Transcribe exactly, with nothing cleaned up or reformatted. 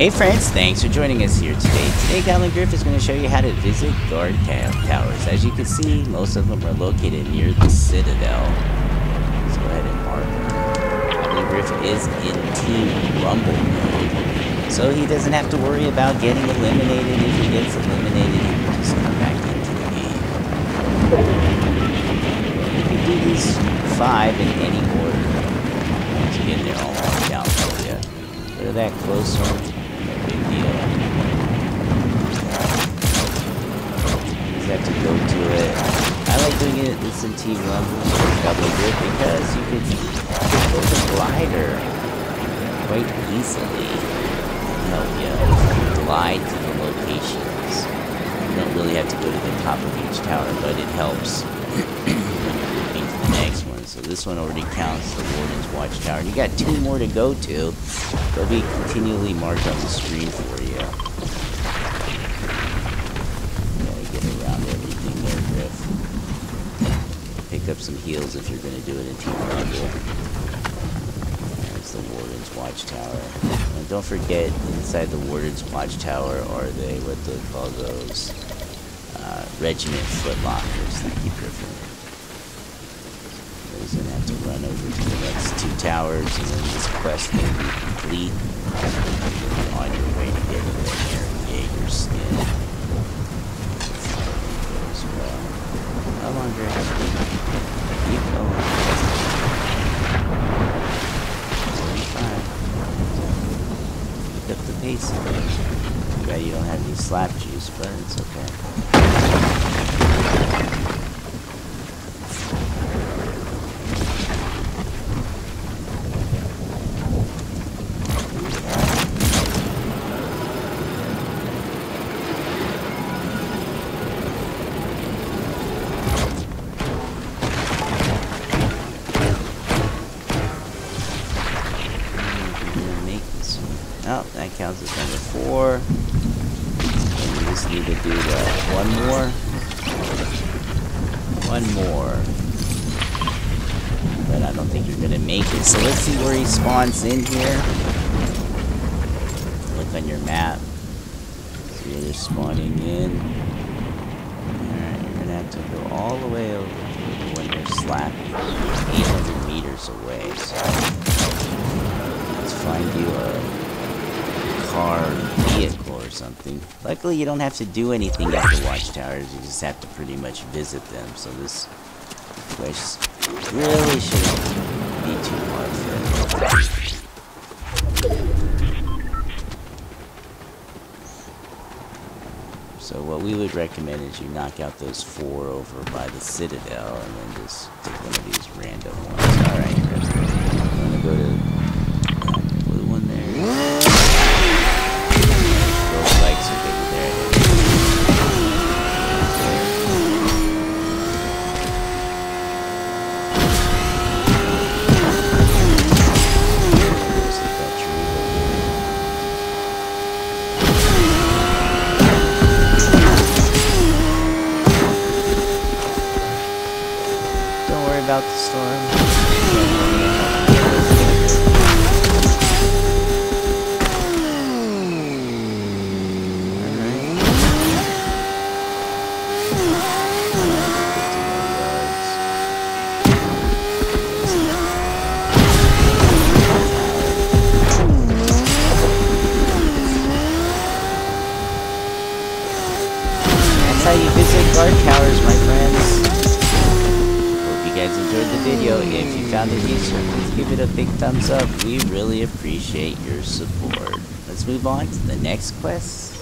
Hey friends, thanks for joining us here today. Today Goblin Griff is going to show you how to visit Guard Camp Towers. As you can see, most of them are located near the Citadel. Let's go ahead and mark. Goblin Griff is in Team Rumble League, so he doesn't have to worry about getting eliminated. If he gets eliminated, he can just come back into the game. You can do these five in any order. Once you get there, I'll watch out for you. Look at that close one. Have to go to it. I like doing it this in Team Rumble League Goblin Griff because you could go to glider quite easily. Help you glide to the locations. You don't really have to go to the top of each tower, but it helps when you're moving to the next one. So this one already counts, the Warden's watchtower. You got two more to go to. They'll be continually marked on the screen for you. Up some heals if you're going to do it in Team Rumble. That's the Warden's watchtower. And don't forget, inside the Warden's watchtower are they what they call those uh, regiment foot lockers. Thank you, Griffin. He's going to have to run over to the next two towers, and then this quest can be complete. You're on your way to getting the Iron Jaeger skin. That's how it goes well. How long do you have to Keep going. Keep up the pace. Too bad you don't have any slap juice, but it's okay. Oh, that counts as number four. And we just need to do the one more. One more. But I don't think you're going to make it. So let's see where he spawns in here. Look on your map. See where they're spawning in. Alright, you're going to have to go all the way over to when they're slapping. eight hundred meters away. So let's find you a car, vehicle, or something. Luckily, you don't have to do anything at the watchtowers. You just have to pretty much visit them. So this quest really shouldn't be too hard for them. So what we would recommend is you knock out those four over by the Citadel, and then just take one of these random ones. All right, I'm gonna go to. About the storm. That's how you visit guard towers, my friends. Guys, enjoyed the video. If you found it useful, please give it a big thumbs up. We really appreciate your support. Let's move on to the next quest.